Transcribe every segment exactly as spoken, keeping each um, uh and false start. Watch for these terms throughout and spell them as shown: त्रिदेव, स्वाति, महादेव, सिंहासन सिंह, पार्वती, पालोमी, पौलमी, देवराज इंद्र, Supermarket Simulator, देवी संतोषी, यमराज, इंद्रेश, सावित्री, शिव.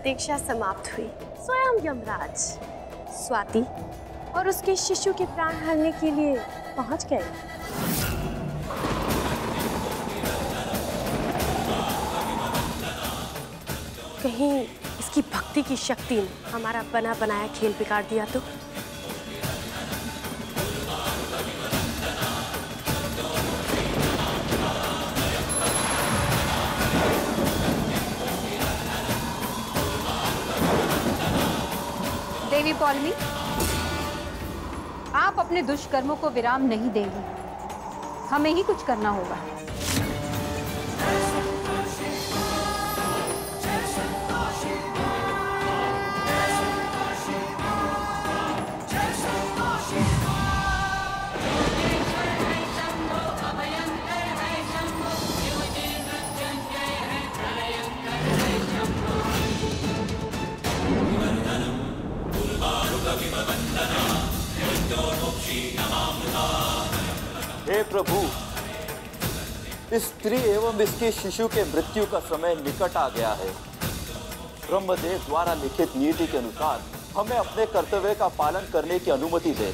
प्रतीक्षा समाप्त हुई। स्वयं यमराज स्वाति और उसके शिशु के प्राण हरने के लिए पहुंच गए। कहीं इसकी भक्ति की शक्ति ने हमारा बना बनाया खेल बिगाड़ दिया तो? देवी पौलमी, आप अपने दुष्कर्मों को विराम नहीं देंगी, हमें ही कुछ करना होगा। हे प्रभु, स्त्री एवं इसके शिशु के मृत्यु का समय निकट आ गया है। ब्रह्मदेव द्वारा लिखित नीति के अनुसार हमें अपने कर्तव्य का पालन करने की अनुमति दे।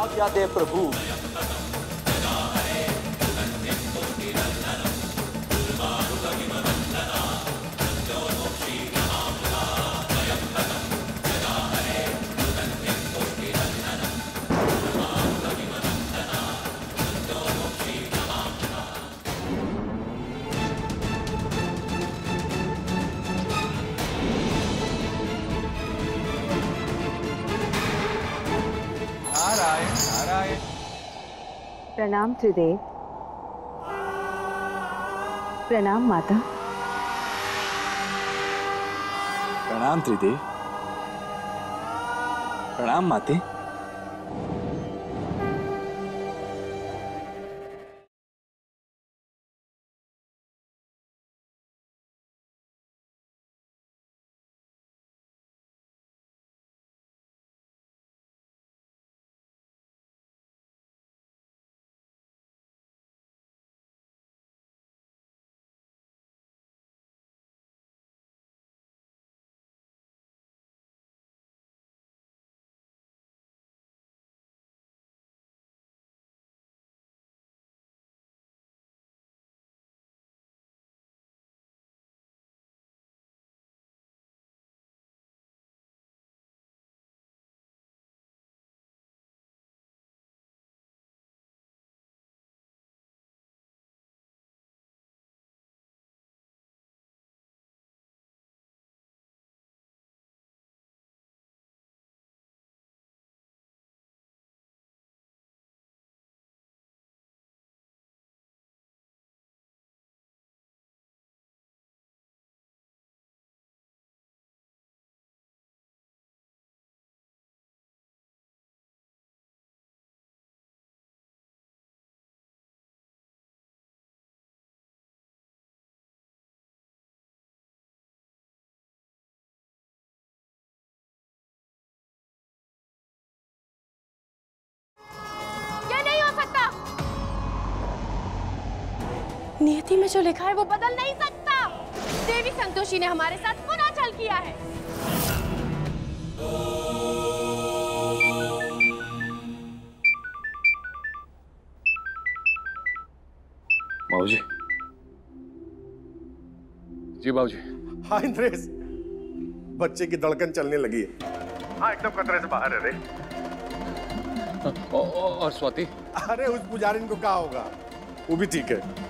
आज्ञा दे प्रभु। प्रणाम त्रिदेव। प्रणाम माता। प्रणाम त्रिदेव। प्रणाम माते। नियति में जो लिखा है वो बदल नहीं सकता। देवी संतोषी ने हमारे साथ पुनः छल किया है। बाबूजी। जी बाबूजी। हाँ इंद्रेश, बच्चे की धड़कन चलने लगी है। हाँ, एकदम खतरे से बाहर है रे। औ, औ, और स्वाति? अरे उस पुजारी को क्या होगा, वो भी ठीक है।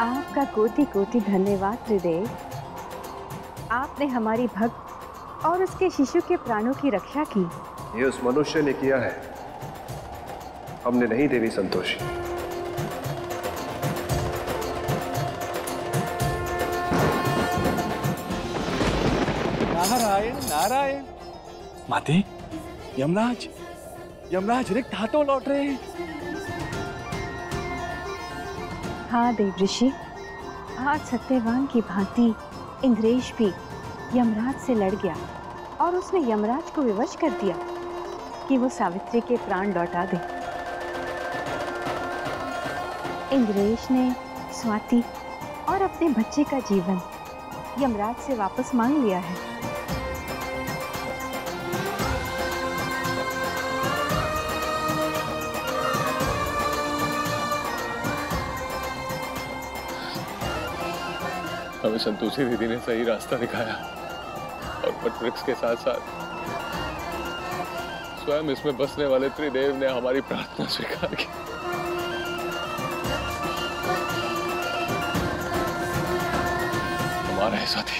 आपका कोटि कोटि धन्यवाद त्रिदेव, आपने हमारी भक्त और उसके शिशु के प्राणों की रक्षा की। ये उस मनुष्य ने किया है, हमने नहीं देवी संतोषी। नारायण नारायण। माते, यमराज यमराज रिक्त हाथों लौट रहे हैं। हाँ देव ऋषि, आज सत्यवान की भांति इंद्रेश भी यमराज से लड़ गया। और उसने यमराज को विवश कर दिया कि वो सावित्री के प्राण लौटा दे। इंद्रेश ने स्वाति और अपने बच्चे का जीवन यमराज से वापस मांग लिया है। हमें संतोषी दीदी ने सही रास्ता दिखाया और पटवृक्ष के साथ साथ स्वयं इसमें बसने वाले त्रिदेव ने हमारी प्रार्थना स्वीकार की। हमारा है साथी।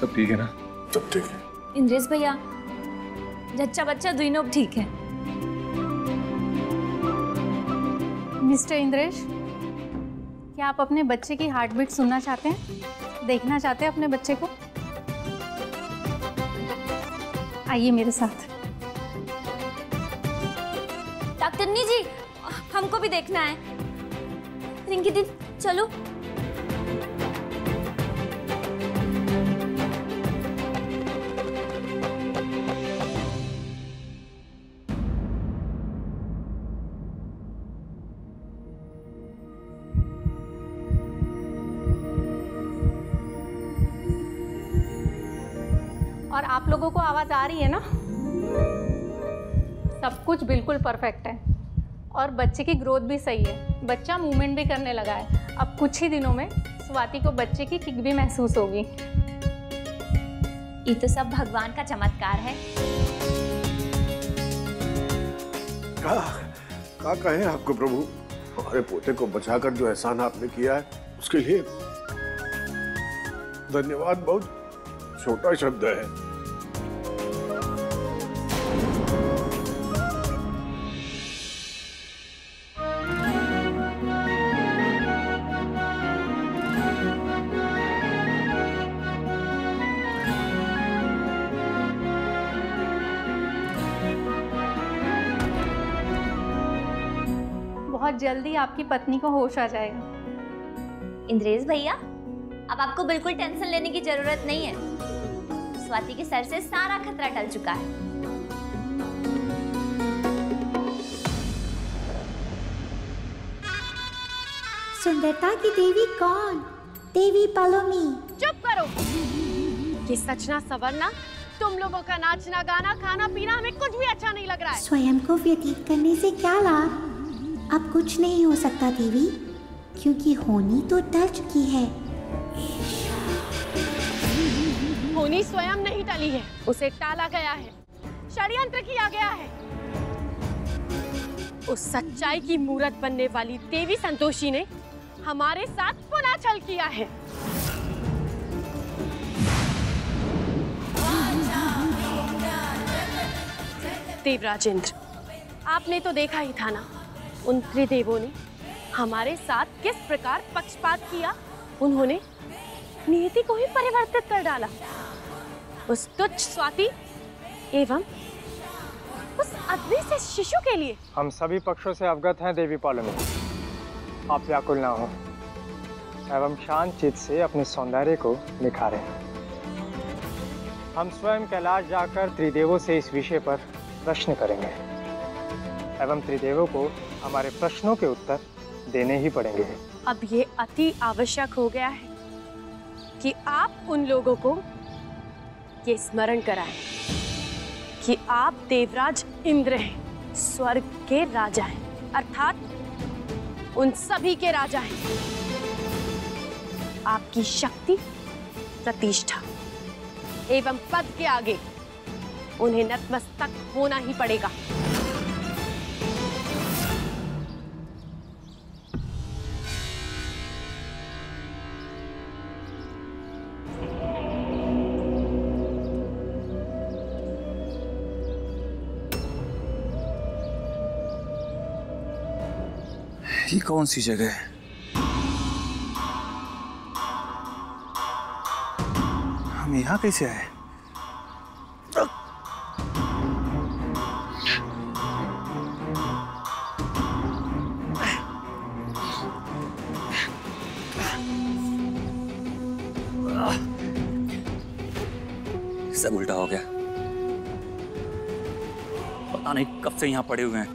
सब ठीक है ना? सब ठीक है। इंद्रेश भैया, जच्चा बच्चा दोनों ठीक है। मिस्टर इंद्रेश, क्या आप अपने बच्चे की हार्ट बीट सुनना चाहते हैं? देखना चाहते हैं अपने बच्चे को? आइए मेरे साथ। डॉक्टरनी जी, हमको भी देखना है। रिंकी दी, चलो। और आप लोगों को आवाज आ रही है ना? सब कुछ बिल्कुल परफेक्ट है और बच्चे की ग्रोथ भी सही है। बच्चा मूवमेंट भी करने लगा है। अब कुछ ही दिनों में स्वाति को बच्चे की किक भी महसूस होगी। ये तो सब भगवान का चमत्कार है। का, का कहें आपको प्रभु, हमारे पोते को बचाकर जो एहसान आपने किया है उसके लिए धन्यवाद बहुत छोटा शब्द है। जल्दी आपकी पत्नी को होश आ जाएगा। इंद्रेश भैया, अब आपको बिल्कुल टेंशन लेने की जरूरत नहीं है। स्वाति के सर से सारा खतरा टल चुका है। सुंदरता की देवी कौन? देवी पालोमी। चुप करो। ये सचना सवरना, तुम लोगों का नाचना गाना खाना पीना हमें कुछ भी अच्छा नहीं लग रहा है। स्वयं को व्यतीत करने से क्या लाभ? अब कुछ नहीं हो सकता देवी, क्योंकि होनी तो टल चुकी है। मुनि स्वयं नहीं टली है, उसे टाला गया है, षड्यंत्र किया गया है। उस सच्चाई की मूर्त बनने वाली देवी संतोषी ने हमारे साथ पुनः छल किया है। देवराज इंद्र, आपने तो देखा ही था ना, उन त्रिदेवों ने हमारे साथ किस प्रकार पक्षपात किया। उन्होंने नियति को ही परिवर्तित कर डाला। उस तुच्छ स्वाति एवं उस आदमी से शिशु के लिए हम सभी पक्षों से अवगत हैं। देवी पालन में आप व्याकुल ना हो एवं शांत चित्त से अपने सौंदर्य को निखारें। हम स्वयं कैलाश जाकर त्रिदेवों से इस विषय पर प्रश्न करेंगे एवं त्रिदेवों को हमारे प्रश्नों के उत्तर देने ही पड़ेंगे। अब ये अति आवश्यक हो गया है कि आप उन लोगों को ये स्मरण कराएं कि आप देवराज इंद्र हैं, स्वर्ग के राजा हैं, अर्थात उन सभी के राजा हैं। आपकी शक्ति, प्रतिष्ठा एवं पद के आगे उन्हें नतमस्तक होना ही पड़ेगा। ये कौन सी जगह है? हम यहाँ कैसे आए? सब उल्टा हो गया। पता नहीं कब से यहाँ पड़े हुए हैं।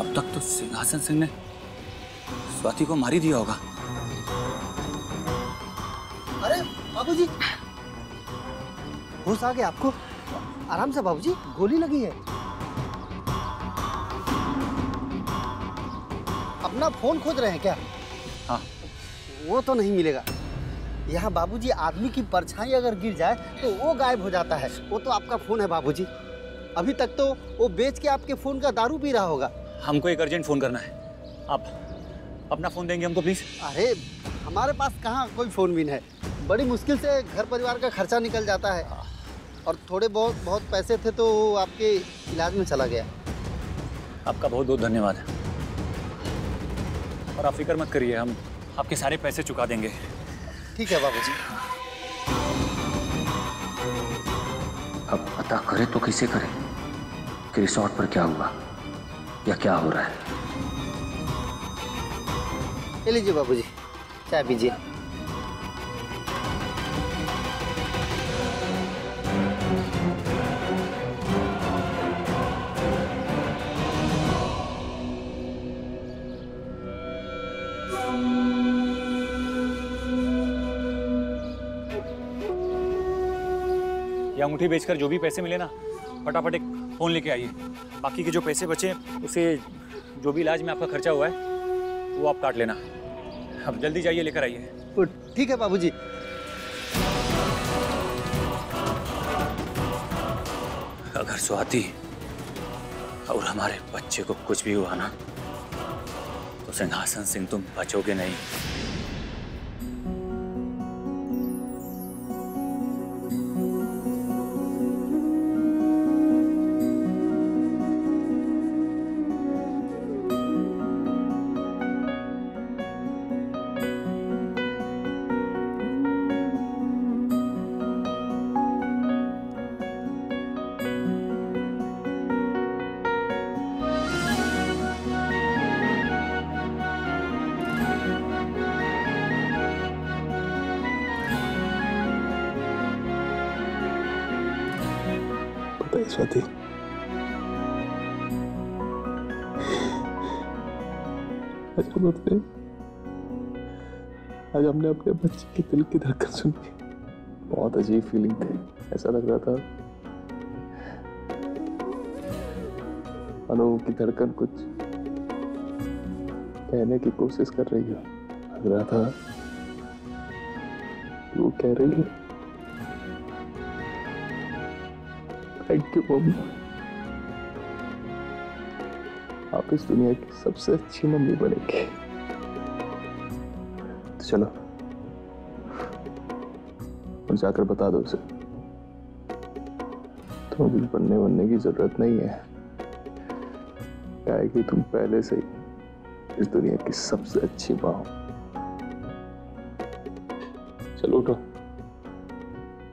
अब तक तो सिंहासन सिंह ने स्वाति को मारी दिया होगा। अरे बाबूजी, होश आ गया आपको? आराम से बाबूजी, गोली लगी है। अपना फोन खोज रहे हैं क्या? हाँ। वो तो नहीं मिलेगा। यहाँ बाबूजी, आदमी की परछाई अगर गिर जाए तो वो गायब हो जाता है। वो तो आपका फोन है बाबूजी। अभी तक तो वो बेच के आपके फोन का दारू पी रहा होगा। हमको एक अर्जेंट फ़ोन करना है। आप अपना फ़ोन देंगे हमको प्लीज़? अरे हमारे पास कहाँ कोई फ़ोन भी है। बड़ी मुश्किल से घर परिवार का खर्चा निकल जाता है और थोड़े बहुत बहुत पैसे थे तो आपके इलाज में चला गया। आपका बहुत बहुत धन्यवाद है। और आप फिक्र मत करिए, हम आपके सारे पैसे चुका देंगे। ठीक है बाबू जी। अब पता करें तो कैसे करें कि रिसोर्ट पर क्या हुआ या क्या हो रहा है। ले लीजिए बाबूजी, चाय पीजिए। या अंगूठी बेचकर जो भी पैसे मिले ना, फटाफट एक फोन लेके आइए। बाकी के जो पैसे बचे उसे, जो भी इलाज में आपका खर्चा हुआ है, वो आप काट लेना। अब जल्दी जाइए, लेकर आइए। ठीक है बाबूजी। अगर स्वाति और हमारे बच्चे को कुछ भी हुआ ना, तो सिंहासन सिंह तुम बचोगे नहीं। स्वाति, आज हम अपने आज हमने अपने बच्चे के दिल की धड़कन सुनी। बहुत अजीब फीलिंग थी। ऐसा लग रहा था अनु की धड़कन कुछ कहने की कोशिश कर रही है। लग रहा था वो कह रही है थैंक यू मम्मी, आप इस दुनिया की सबसे अच्छी मम्मी बनेंगे। तो चलो और जाकर बता दो उसे, तो अभी बनने बनने की जरूरत नहीं है, क्या है कि तुम पहले से ही इस दुनिया की सबसे अच्छी मां हो। चलो उठो,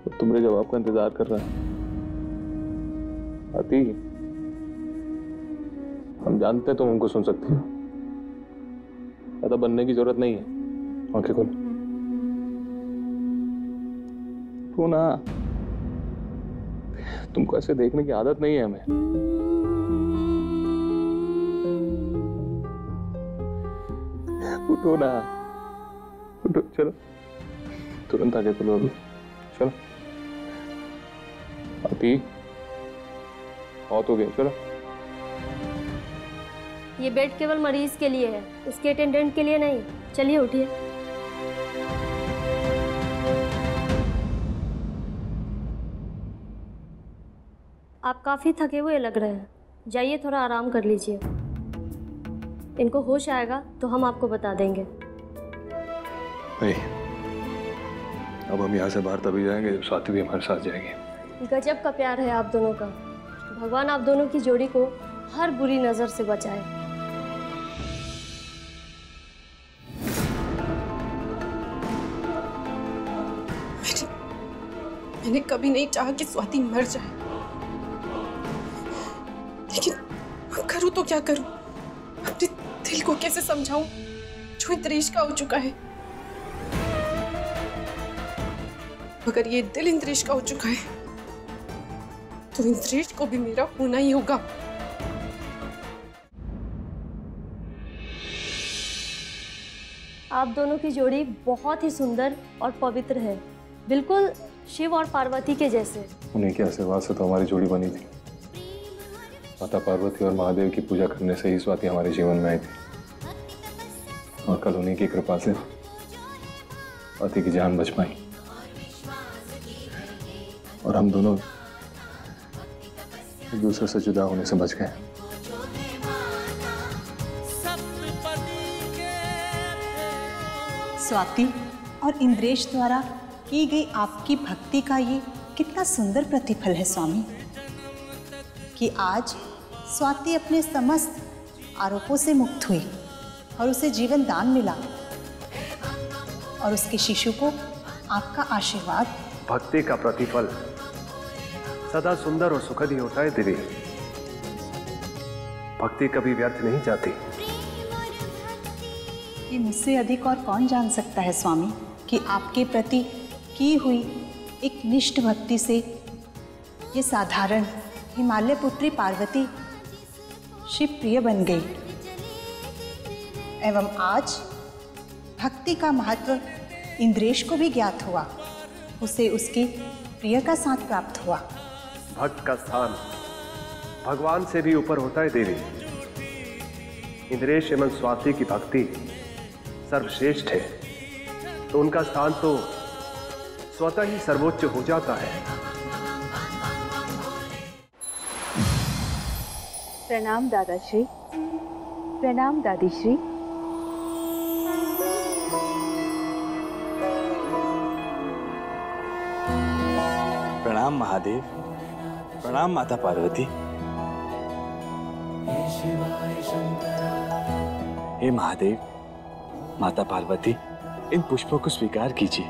तो तुम्हारे जवाब का इंतजार कर रहा है। आती, हम जानते हैं तुम हमको सुन सकती हो, ज्यादा बनने की जरूरत नहीं है। आंखें खोल तो ना, तुमको ऐसे देखने की आदत नहीं है हमें। उठो ना, उठो, चलो तुरंत आगे खोलो अभी, चलो आती हो गया। चलो ये बेड केवल मरीज के लिए है, उसके अटेंडेंट के लिए नहीं। चलिए उठिए। आप काफी थके हुए लग रहे हैं, जाइए थोड़ा आराम कर लीजिए। इनको होश आएगा तो हम आपको बता देंगे। नहीं, अब हम यहाँ से बाहर तभी जाएंगे जब स्वाति भी हमारे साथ जाएगी। गजब का प्यार है आप दोनों का, भगवान आप दोनों की जोड़ी को हर बुरी नजर से बचाए। मैंने, मैंने कभी नहीं चाहा कि स्वाति मर जाए, लेकिन अब करूं तो क्या करूं? अपने दिल को कैसे समझाऊं जो इंद्रेश का हो चुका है? मगर ये दिल इंद्रेश का हो चुका है तो इंद्रेश को भी मेरा होना ही होगा। आप दोनों की जोड़ी बहुत ही सुंदर और पवित्र है, बिल्कुल शिव और पार्वती के जैसे। उन्हीं के आशीर्वाद से तो हमारी जोड़ी बनी थी। माता पार्वती और महादेव की पूजा करने से ही स्वाति हमारे जीवन में आई थी, और कल उन्हीं की कृपा से स्वाति की जान बच पाई, और हम दोनों एक दूसरे से जुदा होने से बच गए। स्वाति और इंद्रेश द्वारा की गई आपकी भक्ति का ये कितना सुंदर प्रतिफल है स्वामी, कि आज स्वाति अपने समस्त आरोपों से मुक्त हुई और उसे जीवन दान मिला, और उसके शिशु को आपका आशीर्वाद। भक्ति का प्रतिफल सदा सुंदर और सुखद ही होता है देवी, भक्ति कभी व्यर्थ नहीं जाती। ये मुझसे अधिक और कौन जान सकता है स्वामी कि आपके प्रति की हुई एक निष्ठ भक्ति से ये साधारण हिमालय पुत्री पार्वती शिव प्रिय बन गई, एवं आज भक्ति का महत्व इंद्रेश को भी ज्ञात हुआ, उसे उसकी प्रिय का साथ प्राप्त हुआ। भक्त का स्थान भगवान से भी ऊपर होता है देवी, इंद्रेश एवं स्वाति की भक्ति सर्वश्रेष्ठ है तो उनका स्थान तो स्वतः ही सर्वोच्च हो जाता है। प्रणाम दादाश्री, प्रणाम दादीश्री। प्रणाम महादेव, प्रणाम माता पार्वती। हे महादेव, माता पार्वती, इन पुष्पों को स्वीकार कीजिए।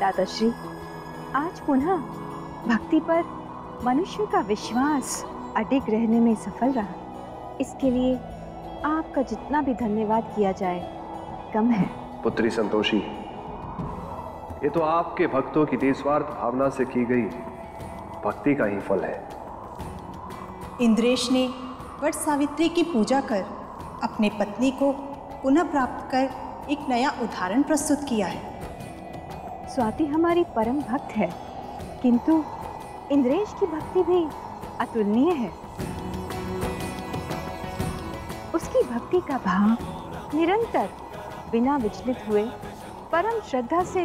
दादाश्री, आज पुनः भक्ति पर मनुष्य का विश्वास अडिग रहने में सफल रहा, इसके लिए आपका जितना भी धन्यवाद किया जाए कम है। पुत्री संतोषी, ये तो आपके भक्तों की निस्वार्थ भावना से की गई भक्ति का ही फल है। इंद्रेश ने वट सावित्री की पूजा कर अपने पत्नी को पुनः प्राप्त कर एक नया उदाहरण प्रस्तुत किया है। स्वाति हमारी परम भक्त है, किंतु इंद्रेश की भक्ति भी अतुलनीय है। उसकी भक्ति का भाव निरंतर बिना विचलित हुए परम श्रद्धा से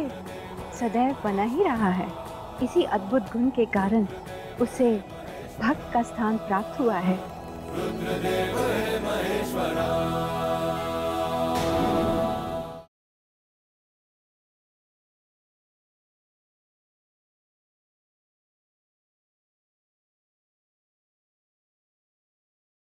सदैव बना ही रहा है। इसी अद्भुत गुण के कारण उसे भक्त का स्थान प्राप्त हुआ है।